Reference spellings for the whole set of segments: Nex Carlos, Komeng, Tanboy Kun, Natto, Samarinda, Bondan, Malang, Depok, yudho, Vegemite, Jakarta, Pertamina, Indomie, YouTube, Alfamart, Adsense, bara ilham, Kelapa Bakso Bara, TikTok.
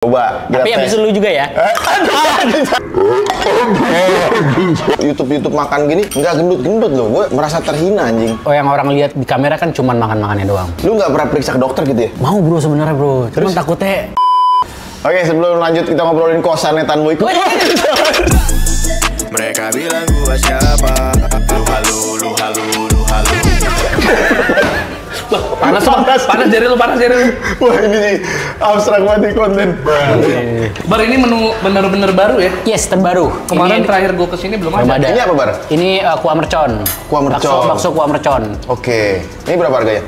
Coba, tapi habis lu juga ya. YouTube makan gini nggak gendut-gendut loh, gue merasa terhina anjing. Oh, yang orang lihat di kamera kan cuman makan-makannya doang. Lu nggak pernah periksa ke dokter gitu ya? Mau bro sebenarnya bro, terus takutnya. Oke, sebelum lanjut kita ngobrolin kosannya Tanboy Kun. Mereka bilang gua siapa? Lu halu, lu halu, lu halu. Loh, panas jari lu. Wah, ini abstrak banget konten. Bar, ini menu bener-bener baru ya? Yes, terbaru. Kemarin ini, terakhir gue kesini belum ada. Ini apa, Bar? Ini kuah mercon. Kuah mercon. Bakso kuah mercon. Oke. Ini berapa harganya?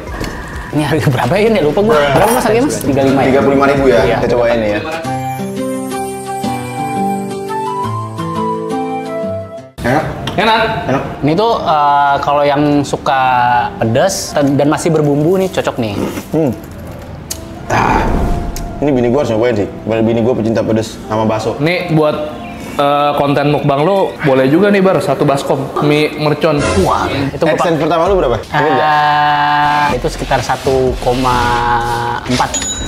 Ini harga berapa ya? Lupa gue. Berapa mas harganya, Mas? 35.000 ya? Iya. Kita cobain ya. Enak. Ini tuh kalau yang suka pedas dan masih berbumbu nih cocok nih. Ini bini gue harus nyobain sih. Bini gue pecinta pedas sama bakso. Nih buat konten mukbang lo boleh juga nih Bar, satu baskom mie mercon. Wah, itu Adsense pertama lu berapa? Itu sekitar 1,4.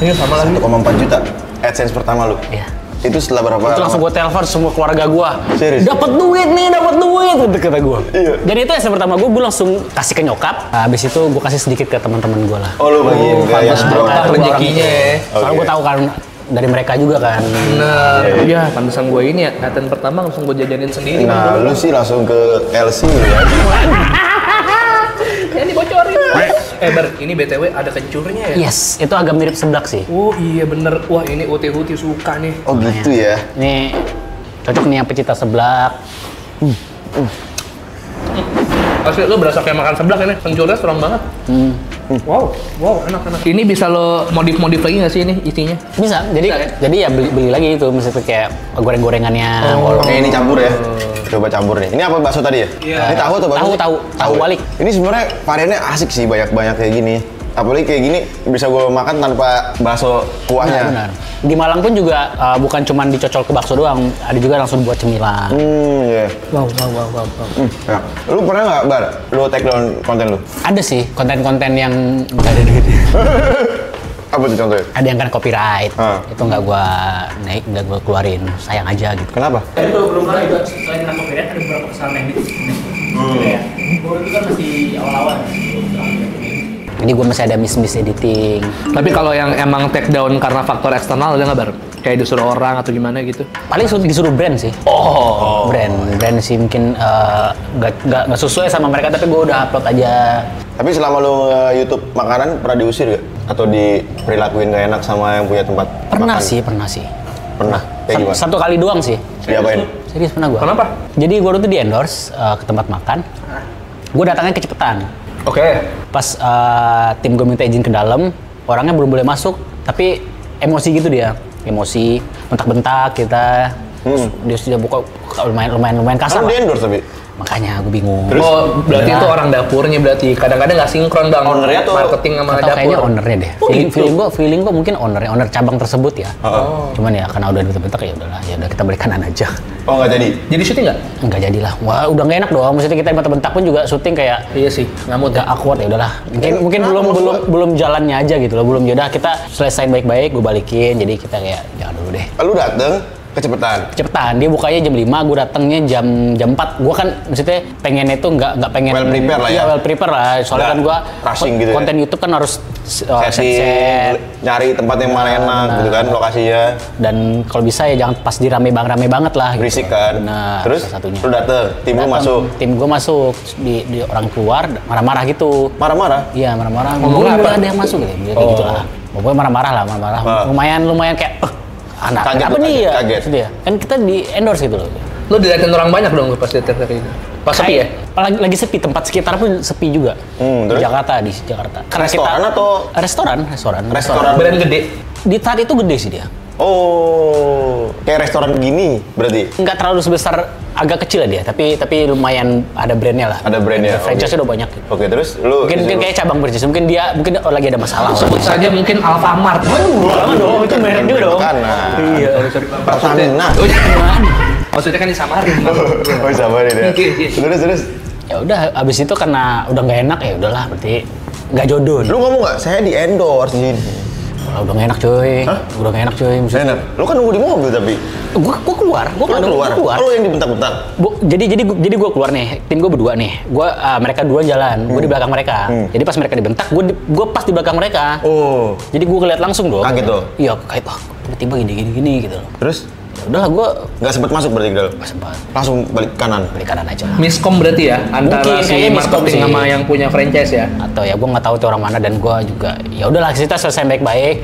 Ini sama lagi 1,4 juta Adsense pertama lu. Iya. Itu setelah berapa? Itu langsung gue telepon semua keluarga gue. Serius? Dapat duit untuk kata gue. Iya. Jadi itu yang pertama gue langsung kasih ke nyokap. Habis itu gue kasih sedikit ke teman-teman gue lah. Oh lu bagiin kayak rezekinya ya. Soalnya gue tahu kan dari mereka juga kan. Nah, iya pantesan gue ini ya katen pertama langsung gue jajanin sendiri. Nah, lu sih langsung ke LC ya. Ini bocorin. Bar, ini BTW ada kencurnya ya? Yes, itu agak mirip seblak sih. Oh iya bener, wah ini uti-uti suka nih. Oh gitu ya? Nih, cocok nih yang pecinta seblak. Asli, lo berasa kayak makan seblak ini, kencurnya strong banget. Wow, enak. Ini bisa lo modif-modif lagi nggak sih ini isinya? Bisa, jadi ya beli lagi itu, misalnya kayak goreng-gorengannya. Oh, ini campur ya? Coba campur nih. Ini apa bakso tadi ya? Yeah. Ini tahu atau bakso? Tahu balik. Ini sebenarnya variannya asik sih banyak kayak gini. Apalagi kayak gini bisa gue makan tanpa bakso kuahnya. Benar. Di Malang pun juga bukan cuma dicocol ke bakso doang, ada juga langsung buat cemilan. Yeah. Wow. Ya. Lu pernah nggak Bar? Lu take down konten lu? Ada sih konten-konten yang nggak ada duit. Apa tuh contohnya? Ada yang kan copyright, itu nggak gua naik, nggak gua keluarin, sayang aja gitu. Kenapa? Itu belum kali juga selain kena copyright ada beberapa kesalahan teknis. Ya. Baru itu kan masih awal-awal. Jadi gua masih ada miss editing. Tapi kalau yang emang take down karena faktor eksternal ada nggak Bar? Kayak disuruh orang atau gimana gitu? Paling disuruh brand sih. Oh. Brand sih mungkin nggak sesuai sama mereka, tapi gua udah upload aja. Tapi selama lu YouTube makanan pernah diusir gak? Atau diperlakuin gak enak sama yang punya tempat pernah makan? Pernah sih. Pernah? Kayak gimana? Satu kali doang sih. Diapain? Serius pernah gue. Kenapa? Jadi gue tuh di-endorse ke tempat makan. Gue datangnya kecepetan. Oke. Pas tim gue minta izin ke dalam, orangnya belum boleh masuk. Tapi emosi gitu dia. Emosi, bentak-bentak kita. Dia sudah buka lumayan kasar. Lu di-endorse tapi? Makanya aku bingung. Terus, berarti itu orang dapurnya berarti kadang-kadang nggak sinkron bang ownernya tuh marketing sama dapur. Kayaknya ownernya deh. Feeling gua mungkin owner cabang tersebut ya. Cuman ya karena udah bentak-bentak ya udahlah, ya udah kita balik kanan aja. Oh nggak jadi? Jadi syuting nggak? Nggak jadilah. Wah udah nggak enak doang. Maksudnya kita bentak-bentak pun juga syuting kayak. Iya sih. Nggak awkward ya udahlah. Mungkin belum jalannya aja gitu loh. Belum jodoh. Kita selesai baik-baik. Gue balikin. Jadi kita kayak jangan dulu deh. Lalu dateng. Kecepetan. Dia bukanya jam 5, gue datangnya jam 4. Gue kan maksudnya pengennya itu nggak pengen well prepare lah. Soalnya kan gue gitu konten ya? YouTube kan harus set, nyari tempat yang mana enak gitu kan lokasinya. Dan kalau bisa ya jangan pas rame banget lah. Berisik gitu. Kan. Nah, terus satunya. Lu dateng, tim gue masuk. Tim gue masuk di orang keluar marah-marah gitu. Marah-marah? Iya, marah-marah. Ngomongnya apa? Ada yang masuk gitu. Jadi gitu lah. Pokoknya marah-marah. Lumayan kayak kaget dia kan kita di endorse gitu loh. Lo dilihatin orang banyak dong pas detik-detik itu. Pas sepi ya? Lagi sepi, tempat sekitar pun sepi juga. Di Jakarta. Karena restoran kita, atau? Restoran. Brand gede? Di saat itu gede sih dia. Oh, kayak restoran gini berarti? Nggak terlalu sebesar, agak kecil lah dia, tapi lumayan ada brandnya lah. Ada brandnya. Franchise-nya udah banyak. Oke, terus lu mungkin kayak cabang franchise, mungkin lagi ada masalah. Sebut saja mungkin Alfamart. Jangan dong, itu merek juga dong. Iya, Pertamina. Maksudnya kan di Samarinda. Oh, Samarinda. Terus. Ya udah, abis itu karena udah nggak enak ya udahlah, berarti nggak jodoh. Lu ngomong nggak? Saya di endorse. Udah gak enak cuy. Hah? Udah gak enak cuy. Maksudnya enak? Lu kan nunggu di mobil tapi? Gua keluar. Gua keluar. Lu yang dibentang-bentang? Jadi gua keluar nih. Tim gua berdua nih. Mereka dua jalan. Gua di belakang mereka. Jadi pas mereka dibentak, gua pas di belakang mereka. Oh. Jadi gua ngeliat langsung dong. Kaget tuh? Iya, kaget. Oh, tiba-tiba gini-gini gitu. Terus? Udahlah, gue nggak sempet masuk berarti ke dalam. Nggak sempet. Langsung balik kanan. Balik kanan aja. Miskom berarti ya antara si marketing sama yang punya franchise ya? Atau ya gue nggak tahu itu orang mana dan gue juga ya udahlah kita selesai baik-baik.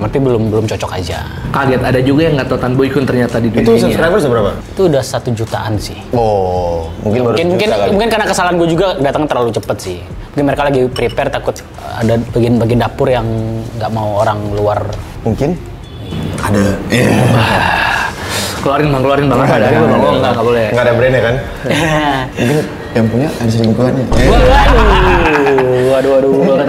Tapi belum cocok aja. Kaget ada juga yang nggak tahu Tanboy Kun ternyata di dunia ini. Itu subscriber berapa? Itu udah 1 jutaan sih. Oh, mungkin karena kesalahan gue juga datang terlalu cepet sih. Mungkin mereka lagi prepare takut ada bagian-bagian dapur yang nggak mau orang luar. Mungkin ada. Keluarin bang, nggak boleh. Nggak ada brand ya kan? Mungkin yang punya ada selingkuhannya. Waduh, gue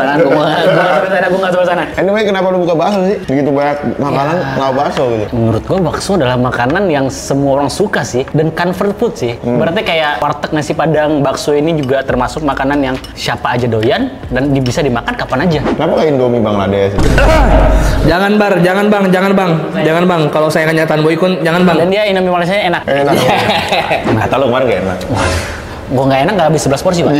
nggak suka sana. Anyway, kenapa lu buka bakso sih? Begitu banyak makanan, nggak bakso gitu. Menurut gue bakso adalah makanan yang semua orang suka sih, dan comfort food sih. Berarti kayak warteg nasi padang, bakso ini juga termasuk makanan yang siapa aja doyan dan bisa dimakan kapan aja. Kenapa kayak Indomie Bangladesh? Jangan bang. Kalau saya kenyataan Boy Kun, jangan bang. Dan dia Indomie Malaysia enak. Enak. Nah, tahu kemarin gak enak. Gue nggak enak nggak habis 11 porsi pak.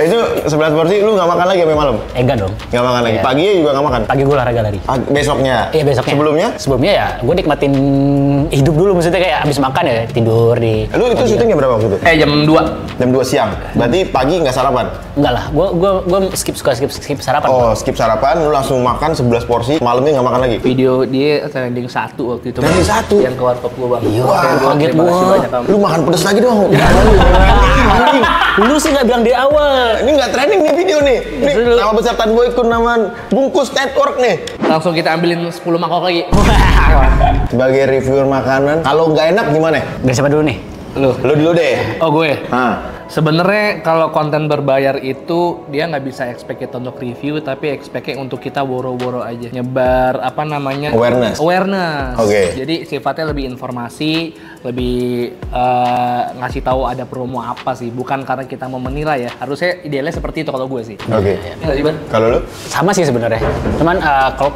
Itu 11 porsi lu nggak makan lagi sampai malam? Enggak dong. Nggak makan lagi. Paginya juga nggak makan. Pagi gue olahraga lari. Besoknya? Iya besoknya. Sebelumnya ya gue nikmatin hidup dulu, maksudnya kayak habis makan ya tidur di. Lu itu syutingnya berapa waktu itu? Jam 2. Jam 2 siang. Berarti pagi nggak sarapan? Enggak lah. Gue suka skip sarapan. Oh bro. Skip sarapan, lu langsung makan 11 porsi, malamnya nggak makan lagi. Video dia trending 1 waktu itu. Trending 1? Yang ke warkop gue bang. Iya. Kaget gue. Lu makan pedes lagi dong. Lu sih nggak bilang di awal. Ini nggak trending nih video nih. Ini nama besar Tanboy Kun, nama Bungkus Network nih. Langsung kita ambilin 10 mangkok lagi. Sebagai reviewer makanan, kalau nggak enak gimana? Dari siapa dulu nih? Lu dulu deh. Oh gue. Sebenarnya kalau konten berbayar itu dia nggak bisa expect kita untuk review, tapi expect untuk kita boro-boro aja. Nyebar apa namanya? Awareness. Awareness. Oke. Okay. Jadi sifatnya lebih informasi, lebih ngasih tahu ada promo apa sih, bukan karena kita mau menilai ya. Harusnya idealnya seperti itu kalau gue sih. Oke. Okay. Kalau lu? Sama sih sebenarnya. Cuman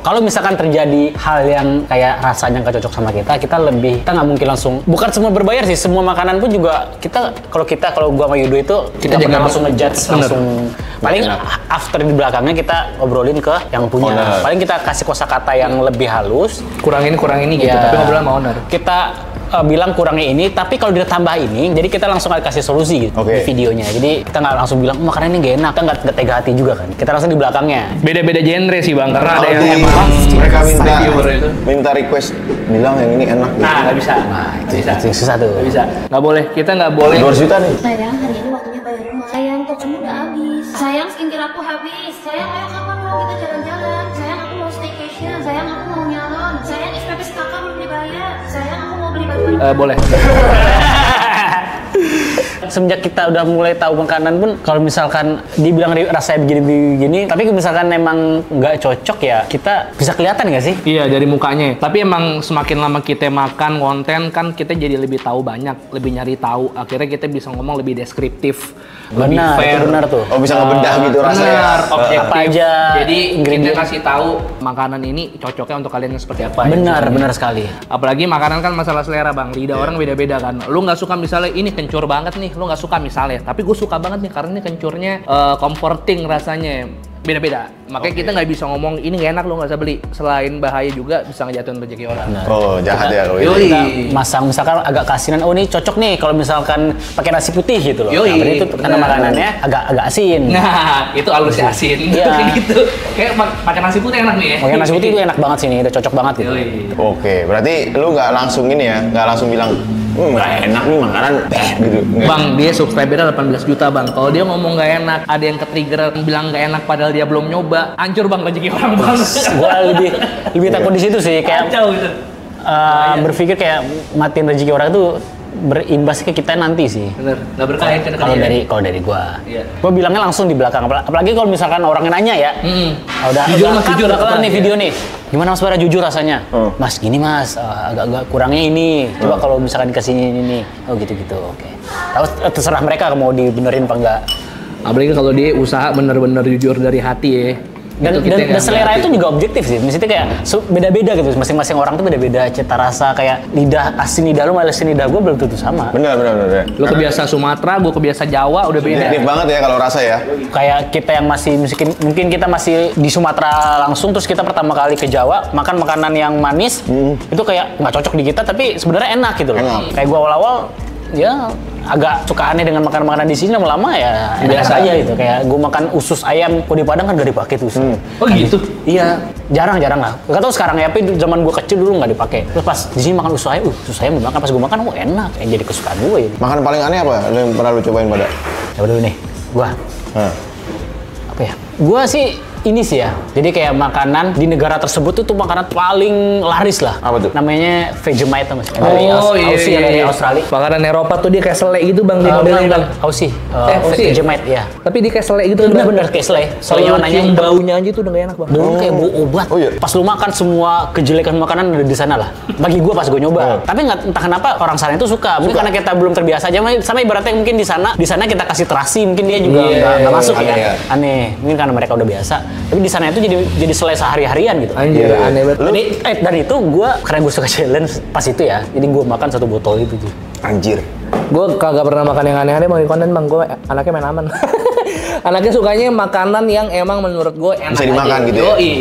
kalau misalkan terjadi hal yang kayak rasanya nggak cocok sama kita, kita nggak mungkin langsung. Bukan semua berbayar sih, semua makanan pun juga kalau gua sama itu kita jangan langsung ngejudge langsung. Paling after di belakangnya kita obrolin ke yang punya. Owner. Paling kita kasih kosakata yang lebih halus. Kurang ini gitu. Tapi ngobrol sama owner. Kita bilang kurangnya ini, tapi kalau ditambah ini, jadi kita langsung kasih solusi gitu di videonya. Jadi kita nggak langsung bilang makanan ini gak enak, kan nggak tega hati juga kan. Kita langsung di belakangnya. Beda-beda genre sih bang, karena ada yang emang mereka minta request bilang yang ini enak. Nah nggak bisa. Nah itu susah tuh. Nggak bisa. Nggak boleh. Kita nggak boleh. 200 juta nih. Sayang skincare aku habis. Sayang ayo kapan mau kita jalan-jalan. Sayang aku mau staycation. Sayang aku mau nyalon. Sayang SPP kakak belum dibayar. Sayang aku mau beli baju. Boleh. Semenjak kita udah mulai tahu makanan pun, kalau misalkan dibilang rasanya begini-begini, tapi misalkan emang nggak cocok ya, kita bisa kelihatan nggak sih? Iya, dari mukanya. Tapi emang semakin lama kita makan konten kan kita jadi lebih tahu banyak, lebih nyari tahu. Akhirnya kita bisa ngomong lebih deskriptif, lebih fair. Benar tuh. Oh bisa ngebedah gitu rasanya. Objektif. Apa aja. Jadi kita kasih tahu makanan ini cocoknya untuk kalian yang seperti apa. Benar sekali. Apalagi makanan kan masalah selera bang. Lidah orang beda-beda kan. Lu nggak suka misalnya ini kencur banget nih. Lo nggak suka misalnya, tapi gue suka banget nih karena ini kencurnya comforting rasanya, beda-beda. Makanya kita nggak bisa ngomong ini nggak enak lo nggak usah beli. Selain bahaya juga bisa ngejatuhin rezeki orang. Oh jahat ya kalau ini. Masang misalkan agak kasinan, oh ini cocok nih kalau misalkan pakai nasi putih gitu loh. Yoi. Itu karena makanannya agak asin. Nah itu alusnya asin. Iya. Gitu. Kayak pakai nasi putih enak nih ya. Pakai nasi putih itu enak banget sih nih, udah cocok banget gitu. Oke, berarti lo nggak langsung ini ya, nggak langsung bilang. Nggak enak nih makanan gitu. Bang, dia subscribernya 18 juta bang. Kalau dia ngomong nggak enak, ada yang ketrigger bilang nggak enak padahal dia belum nyoba, hancur bang rezeki orang bang. Gua lebih takut di situ sih, kayak berpikir kayak matiin rezeki orang itu berimbas ke kita nanti sih. Bener, nggak berkah ya. Kalau dari gua, gua bilangnya langsung di belakang. Apalagi kalau misalkan orangnya nanya ya, udah kelar nih video nih. Gimana Mas Bara, jujur rasanya? Mas, gini Mas, agak-agak kurangnya ini. Coba kalau misalkan dikasih ini. Oh gitu-gitu, oke. Tahu terserah mereka mau dibenerin apa enggak. Apalagi kalau dia usaha bener-bener jujur dari hati ya. Dan selera itu juga objektif sih. Maksudnya kayak beda-beda gitu. Masing-masing orang tuh beda-beda cita rasa, kayak lidah asin lidah lu sama asin lidah gue belum tentu sama. Benar. Lu kebiasa Sumatera, gue kebiasa Jawa, udah beda. Subjektif banget ya kalau rasa ya. Kayak kita yang masih mungkin kita masih di Sumatera langsung, terus kita pertama kali ke Jawa makan makanan yang manis, itu kayak nggak cocok di kita tapi sebenarnya enak gitu loh. Kayak gue awal-awal ya agak suka aneh dengan makanan-makanan di sini, lama-lama ya biasa aja gitu. Kayak gue makan usus ayam, kok di Padang kan udah dipakai tuh usus. Oh gitu? Iya, jarang-jarang lah. Gak tau sekarang ya, tapi zaman gue kecil dulu nggak dipakai. Terus pas di sini makan usus ayam dimakan, pas gue makan, oh enak, yang jadi kesukaan gue. Gitu. Makan paling aneh apa yang pernah lu cobain pada? Coba dulu nih, gue. Apa ya? Gue sih ini sih ya, jadi kayak makanan di negara tersebut tuh makanan paling laris lah. Apa tuh? Namanya Vegemite, Mas. Dari Australia. Makanan Eropa tuh dia kayak selai gitu, Bang. Di modelnya Bang. Aussie. Vegemite, ya. Tapi dia kayak selai gitu. Bener-bener kayak selai. Soalnya nanya baunya aja tuh udah gak enak, Bang. Bau kayak bau obat. Oh, iya. Pas lu makan semua kejelekan makanan udah di sana lah. Bagi gua pas gua nyoba. Tapi entah kenapa orang sana itu suka. Mungkin karena kita belum terbiasa aja. Sama ibaratnya mungkin di sana kita kasih terasi, mungkin dia juga nggak masuk ya. Aneh. Mungkin karena mereka udah biasa. Tapi di sana itu jadi selai sehari-harian gitu. Anjir, aneh banget. Dan itu karena gue suka challenge pas itu ya. Jadi gue makan satu botol itu tuh. Anjir. Gue kagak pernah makan yang aneh-aneh bagi konten, Bang. Gue anaknya main aman. Anaknya sukanya makanan yang emang menurut gue enak bisa dimakan aja. Gitu ya. Yoi.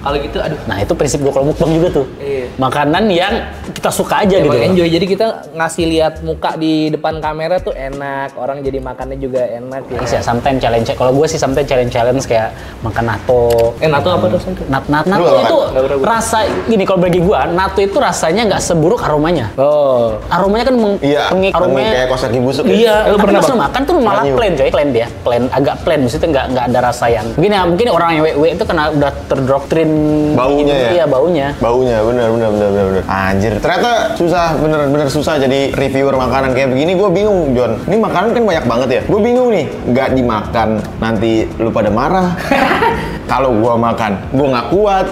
Kalau gitu aduh. Nah, itu prinsip gue kalau mukbang juga tuh. Iya. Makanan yang kita suka aja gitu. Enjoy. Jadi kita ngasih lihat muka di depan kamera tuh enak. Orang jadi makannya juga enak gitu. Iya, sometimes challenge. Kalau gue sih sometimes challenge kayak makan natto. Natto apa tuh? Natto itu rasa gini, kalau bagi gue natto itu rasanya nggak seburuk aromanya. Oh. Aromanya kan mengik. Aromanya kayak kosong busuk. Iya, lu pernah makan tuh malah plain coy. Plain dia. Plain agak plain, maksudnya nggak ada rasa yang. Mungkin orang yang WW itu kena udah terdoktrin baunya ya? Iya, baunya, bener. Anjir, ternyata susah, bener-bener susah jadi reviewer makanan kayak begini. Gue bingung, John, ini makanan kan banyak banget ya, gue bingung nih, nggak dimakan nanti lu pada marah. Kalau gue makan, gue nggak kuat.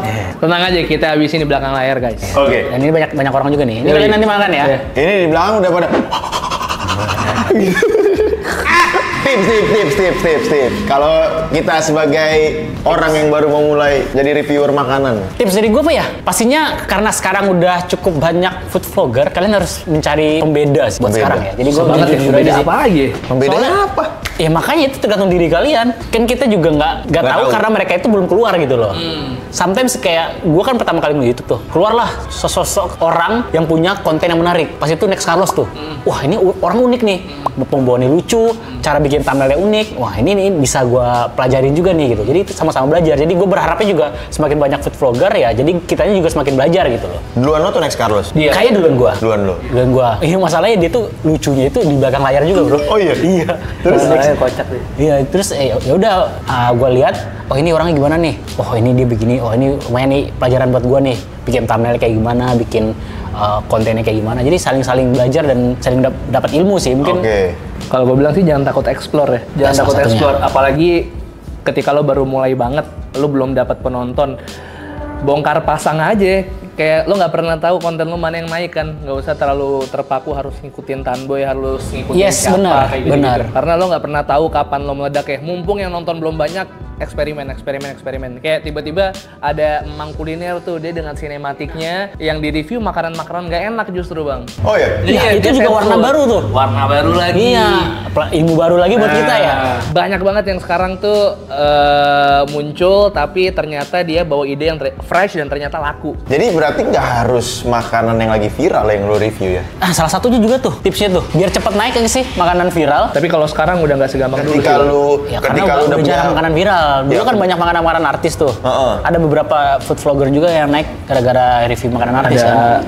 Tenang aja, kita habisin di belakang layar guys. Oke. Dan ini banyak orang juga nih, ini kalian nanti makan ya? Ini di belakang udah pada tips. Kalau kita sebagai orang yang baru memulai jadi reviewer makanan. Tips dari gue apa ya? Pastinya karena sekarang udah cukup banyak food vlogger, kalian harus mencari pembeda sih buat sekarang ya. Jadi gue pembeda apa lagi? Pembedanya apa? Ya makanya itu tergantung diri kalian. Kan kita juga nggak tahu karena mereka itu belum keluar gitu loh. Sometimes kayak gue kan pertama kali nge YouTube tuh, keluarlah sosok orang yang punya konten yang menarik. Pas itu Nex Carlos tuh. Wah, ini orang unik nih. Pembawaannya lucu, cara bikin thumbnailnya unik, wah ini nih bisa gue pelajarin juga nih gitu. Jadi sama-sama belajar. Jadi gue berharapnya juga semakin banyak food vlogger ya. Jadi kitanya juga semakin belajar gitu loh. Duluan lo tuh Nex Carlos? Iya. Kayaknya duluan gue. Iya, masalahnya dia tuh lucunya itu di belakang layar juga bro. Oh iya. Iya. Terus kocak deh. Iya. Terus ya udah gue lihat. Oh ini orangnya gimana nih? Oh ini dia begini. Oh ini lumayan nih pelajaran buat gue nih. Bikin thumbnail kayak gimana? Bikin kontennya kayak gimana? Jadi saling belajar dan saling dapat ilmu sih mungkin. Okay. Kalau gue bilang sih jangan takut explore ya. Jangan takut explore, apalagi ketika lo baru mulai banget, lo belum dapat penonton. Bongkar pasang aja. Kayak lo nggak pernah tahu konten lo mana yang naik kan, nggak usah terlalu terpaku harus ngikutin Tanboy, harus ngikutin siapa kayak gitu. Karena lo nggak pernah tahu kapan lo meledak ya. Mumpung yang nonton belum banyak, eksperimen. Kayak tiba-tiba ada emang kuliner tuh, dia dengan sinematiknya yang di review makanan-makanan nggak enak justru Bang. Oh iya. Iya, itu juga warna baru tuh. Warna baru lagi. Iya. Ilmu baru lagi buat kita ya. Banyak banget yang sekarang tuh muncul, tapi ternyata dia bawa ide yang fresh dan ternyata laku. Jadi berarti nggak harus makanan yang lagi viral yang lo review ya? Salah satunya juga tuh tipsnya tuh, biar cepet naik aja sih makanan viral. Tapi kalau sekarang udah nggak segampang dulu. Ketika lu udah jarang makanan viral. Dulu kan banyak makanan artis tuh. Ada beberapa food vlogger juga yang naik gara-gara review makanan artis kan.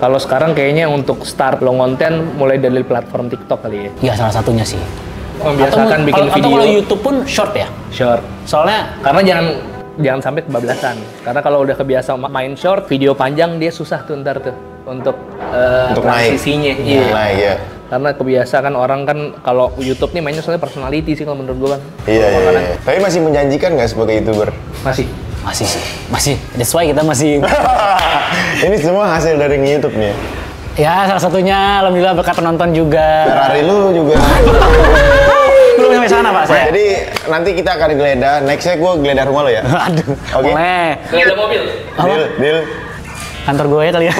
Kalau sekarang kayaknya untuk start long konten mulai dari platform TikTok kali ya. Iya, salah satunya sih. Membiasakan bikin video. Atau kalau YouTube pun short ya? Short. Soalnya karena jangan sampai kebablasan. Karena kalau udah kebiasa main short, video panjang dia susah tuh ntar tuh untuk transisinya. Iya. Karena kebiasaan orang kan kalau YouTube nih mainnya soalnya personality sih kalau menurut gue Bang. Iya. Tapi masih menjanjikan nggak sebagai YouTuber? Masih sih. Masih. That's why kita masih. Ini semua hasil dari nge-YouTube nih. Ya salah satunya alhamdulillah berkat penonton juga. Ferrari lu juga. Belum sampai sana. sana Pak saya. Jadi nanti kita akan geledah. Nextnya gue geledah rumah lo ya. Aduh. Oke. Okay. Geledah mobil. Deal. Kantor gue ya kali ya.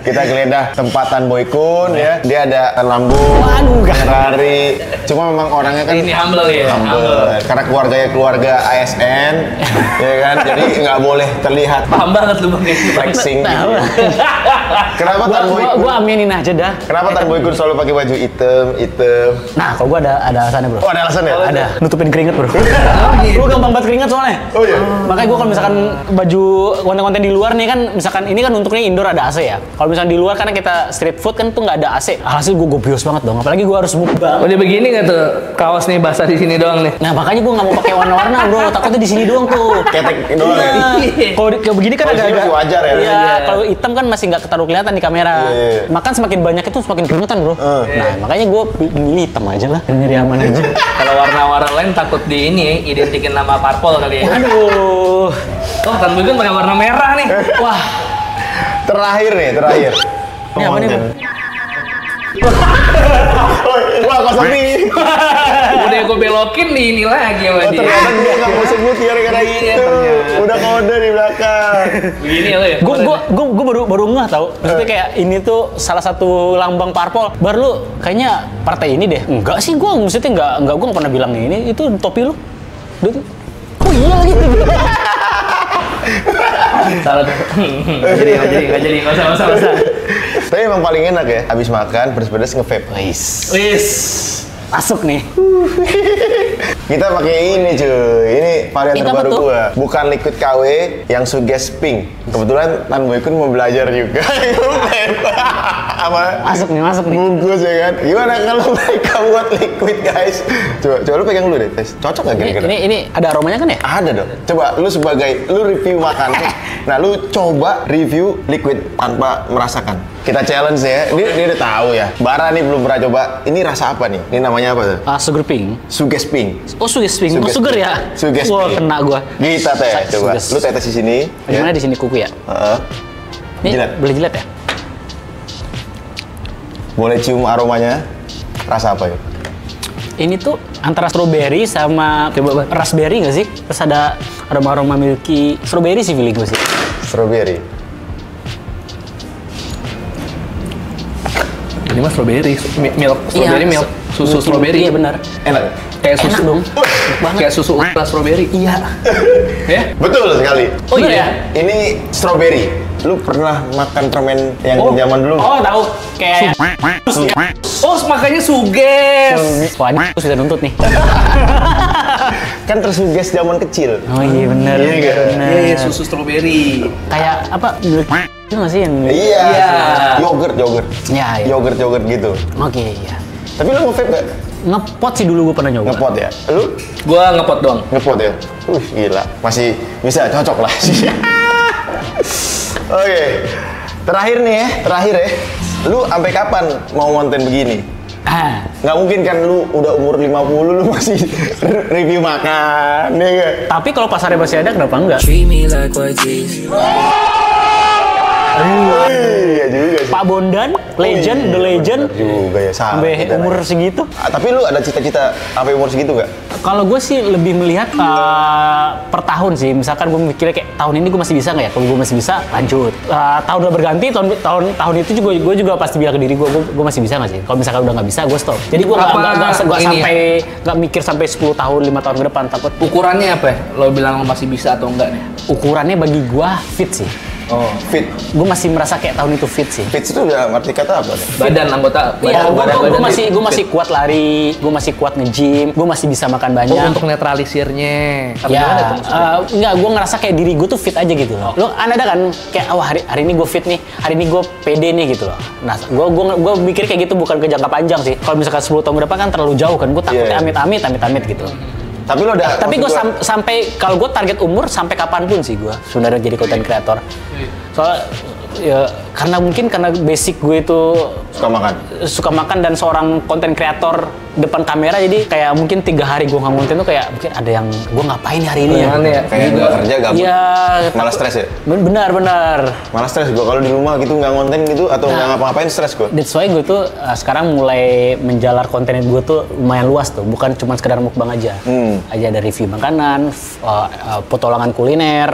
Kita geledah tempatan Boy Kun ya. Dia ada lambung. Waduh, Ferrari. Cuma memang orangnya kan ini humble ya. Humble. Karena keluarganya keluarga ASN, ya kan. Jadi nggak boleh terlihat. Paham banget lu bang. Flexing. Gitu. Kenapa Tanboy Kun? Gua aminin aja dah. Kenapa Tanboy Kun selalu pakai baju hitam? Nah, kalau gua ada alasannya bro. Oh ada alasannya? Ada. Nutupin keringet bro. Gua gampang banget keringet soalnya. Oh iya. Makanya gua kalau misalkan baju konten-konten di luar nih kan, misalkan ini kan untuknya indoor ada AC ya. Kalau misalnya di luar karena kita street food kan tuh nggak ada AC. Hasil gua gobios banget dong. Apalagi gua harus mukbang. Udah begini nggak tuh kaos nih basah di sini doang nih. Nah makanya gua nggak mau pakai warna-warna bro. Takutnya di sini doang tuh. Ketek doang. Kalau begini kan agak wajar ya. Iya. Kalau hitam kan masih nggak taruh kelihatan di kamera, makan semakin banyak itu semakin keringetan bro. Nah makanya gue milih hitam aja lah, nyari aman aja. Kalau warna-warna lain takut di ini identikin nama parpol kali ya. Aduh, wah Tanboy Kun pakai warna merah nih. Wah, terakhir. Ini apa nih? Wah kosong nih. Udah gue belokin nih ini lagi sama dia. Ternyata dia nggak mau sebut ya karena itu. Udah kode di belakang. Begini lo ya. Gue baru ngeh tau. Maksudnya kayak ini tuh salah satu lambang parpol. Baru lu kayaknya partai ini deh. Enggak sih gue maksudnya gue nggak pernah bilang ini. Itu topi lu. Oh iya lagi. Salah tuh. Nggak jadi. Nggak usah. Tapi emang paling enak ya. Habis makan pedes-pedes nge-vape. Wis. Masuk nih. Kita pakai ini cuy. Ini varian terbaru gua. Bukan liquid KW yang suges pink. Kebetulan Tanboy Kun mau belajar juga. Masuk nih. Bungkus ya kan. Gimana kalau mereka buat liquid guys? Coba lu pegang dulu deh tes. Cocok nggak kira-kira? Ini ada aromanya kan ya? Ada dong. Coba lu review makanan. Nah lu coba review liquid tanpa merasakan. Kita challenge ya, ini udah tahu ya. Bara nih belum pernah coba, ini rasa apa nih? Ini namanya apa tuh? Sugar pink. Suges pink. Oh suges pink, oh sugar ya? Suges pink. Wah kena gua. Kita teh, coba. Lu tetes di sini. Gimana di sini kuku ya? Ini boleh jilat ya? Boleh cium aromanya, rasa apa ya? Ini tuh antara strawberry sama raspberry nggak sih? Terus ada aroma-aroma milky, strawberry sih feeling gue sih. Strawberry. Ini mah strawberry milk, susu strawberry. Iya benar. Enak. Kayak susu dong. Kayak susu ultra strawberry. Iya. Ya? Betul sekali. Oh iya. Ini strawberry. Lu pernah makan permen yang zaman dulu? Oh tahu. Kayak. Oh makanya suges. Wah ini aku sudah nuntut nih. Kan tersuges zaman kecil. Oh iya benar. Iya susu strawberry. Kayak apa? Itu nggak sih yang... Iya, yogurt gitu. Oke, iya. Tapi lu nge-vape nggak? Ngepot sih dulu gue pernah nyoba. Ngepot ya? Lu? Gue ngepot doang. Ngepot ya? Gila. Masih bisa cocok lah. Oke. Terakhir nih ya. Lu sampai kapan mau konten begini? Nggak mungkin kan lu udah umur 50 lu masih review makan, ya nggak? Tapi kalau pasarnya masih ada, kenapa enggak? Iya juga sih. Pak Bondan, legend, the legend. Juga ya, sampai umur segitu. Tapi lu ada cita-cita sampai umur segitu nggak? Kalau gue sih lebih melihat per tahun sih. Misalkan gue mikirnya kayak tahun ini gue masih bisa nggak ya? Kalau gue masih bisa, lanjut. Tahun udah berganti, tahun itu juga gue pasti bilang ke diri gue masih bisa nggak sih? Kalau misalkan udah nggak bisa, gue stop. Jadi gue nggak mikir sampai 10 tahun, 5 tahun ke depan. Takut. Ukurannya apa ya? Lo bilang lo masih bisa atau enggak nih? Ukurannya bagi gue fit sih. Oh, fit. Gue masih merasa kayak tahun itu fit sih. Fit itu udah arti kata apa? Badan, anggota. Iya, gue masih kuat lari, gue masih kuat nge-gym, gue masih bisa makan banyak. Untuk netralisirnya. Ya, enggak, gue ngerasa kayak diri gue tuh fit aja gitu loh. Lo ada kan kayak, wah hari ini gue fit nih, hari ini gue pede nih gitu loh. Nah, gue mikir kayak gitu bukan ke jangka panjang sih. Kalau misalkan 10 tahun ke depan kan terlalu jauh kan, gue takutnya amit-amit gitu. Tapi lo udah. Tapi gue sampai kalau gue target umur sampai kapanpun sih gue sebenarnya jadi konten kreator. Soalnya ya, karena mungkin karena basic gue itu suka makan dan seorang konten kreator depan kamera, jadi kayak mungkin 3 hari gue nggak konten tuh kayak mungkin ada yang gue ngapain hari ini ya, kayak nggak kerja gabut ya, malah stres ya, benar malah stres gue kalau di rumah gitu nggak konten gitu atau nggak ngapa-ngapain, stres gue. That's why gue tuh sekarang mulai menjalar konten gue tuh lumayan luas tuh, bukan cuma sekedar mukbang aja, ada review makanan, petualangan kuliner,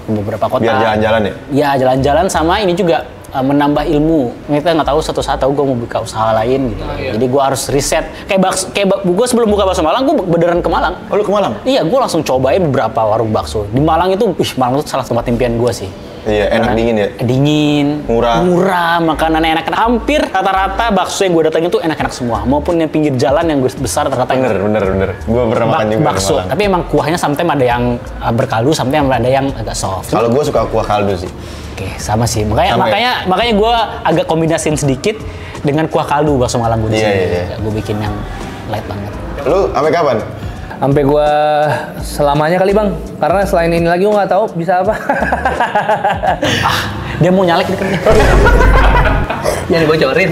ke beberapa kota. Biar jalan-jalan ya? Ya, jalan-jalan sama ini juga menambah ilmu. Kita nggak tahu satu saat gue mau buka usaha lain gitu. Iya. Jadi gue harus riset. Kayak gue sebelum buka bakso Malang, gue beneran ke Malang. Oh, lu ke Malang? Iya, gue langsung cobain beberapa warung bakso. Di Malang itu, Malang itu salah tempat impian gue sih. Iya, enak. Karena dingin ya? Dingin, murah, makanan enak. Hampir rata-rata bakso yang gue datangin tuh enak-enak semua. Maupun yang pinggir jalan yang besar rata-rata. Bener. Gue pernah makan juga bakso. Tapi emang kuahnya sometimes ada yang berkaldu, sometimes ada yang agak soft. Kalau gue suka kuah kaldu sih. Oke, sama sih. Makanya gue agak kombinasiin sedikit dengan kuah kaldu bakso Malang gue disini. Iya. Gue bikin yang light banget. Lu sampai kapan? Sampai gua selamanya kali bang, karena selain ini lagi gua nggak tahu bisa apa. Dia mau nyalek deket nih. Jangan dibocorin.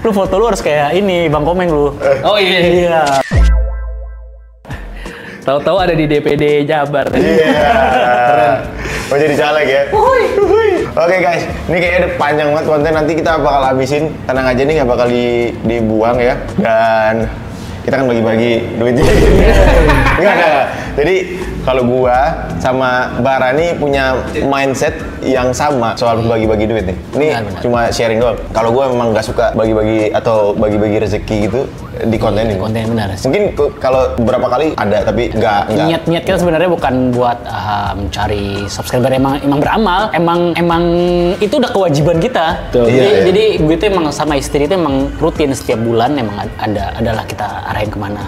Lu foto lu harus kayak ini Bang Komeng lu. Oh iya. Tahu-tahu ada di DPD Jabar. Iya. Mau jadi caleg ya? Oke guys, ini kayaknya ada panjang banget konten, nanti kita bakal habisin. Tenang aja nih, nggak bakal dibuang ya. Dan kita kan bagi-bagi duitnya. Enggak. Jadi kalau gua sama Bara nih punya mindset yang sama soal bagi-bagi duit nih. Ini cuma sharing doang. Kalau gua memang nggak suka bagi-bagi atau bagi-bagi rezeki gitu di konten ini. Konten benar. Mungkin kalau beberapa kali ada tapi nggak. Niat kita sebenarnya bukan buat mencari subscriber, emang beramal. Emang itu udah kewajiban kita. Jadi gue itu emang sama istri itu emang rutin setiap bulan emang adalah kita arahin kemana.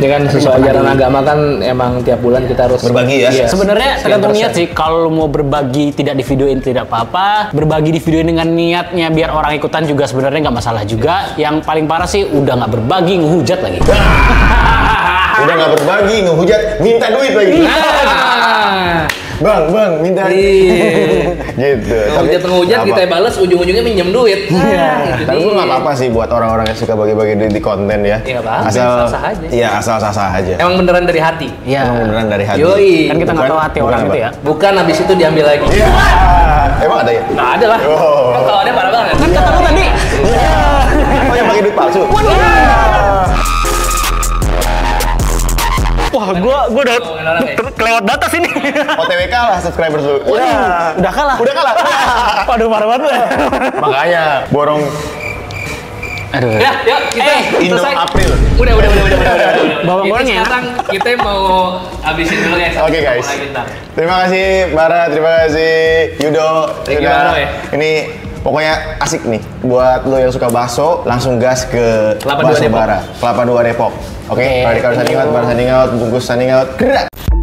Dengan sesuai ajaran agama kan emang tiap bulan kita harus berbagi ya. Iya. Sebenarnya tergantung niat sih. Kalau mau berbagi tidak di videoin tidak apa-apa. Berbagi di videoin dengan niatnya biar orang ikutan juga sebenarnya nggak masalah juga. Yang paling parah sih udah nggak berbagi ngehujat lagi. Udah nggak berbagi ngehujat minta duit lagi. Bang, minta gitu. Ngehujat kita balas ujung-ujungnya minjem duit. Tapi gue nggak apa-apa sih buat orang-orang yang suka bagi-bagi duit di konten ya. Iya bang. Asal sah aja. Iya, asal sah aja. Emang beneran dari hati. Iya. Emang beneran dari hati. Yoi. Kan kita nggak tahu hati orang itu ya. Bukan habis itu diambil lagi. Emang ada ya? Nggak ada lah. Kan kalau ada parah banget. Kan kata lu tadi. Oh yang pakai duit palsu. Wah, gue udah kelewat batas ini. OTW kalah subscriber lu. Udah kalah. Waduh, parah banget. Makanya borong. Aduh. Ya, yuk kita selesai. April. Udah. Bawa borongnya. Sekarang kita mau habisin dulu guys. Oke guys. Terima kasih Bara, terima kasih Yudo. Ini pokoknya asik nih buat lo yang suka bakso, langsung gas ke Kelapa Bakso Bara, Kelapa 2 Depok. Oke, Radikal Sanding Out, Bara Sanding Out, Bungkus Sanding Out, gerak!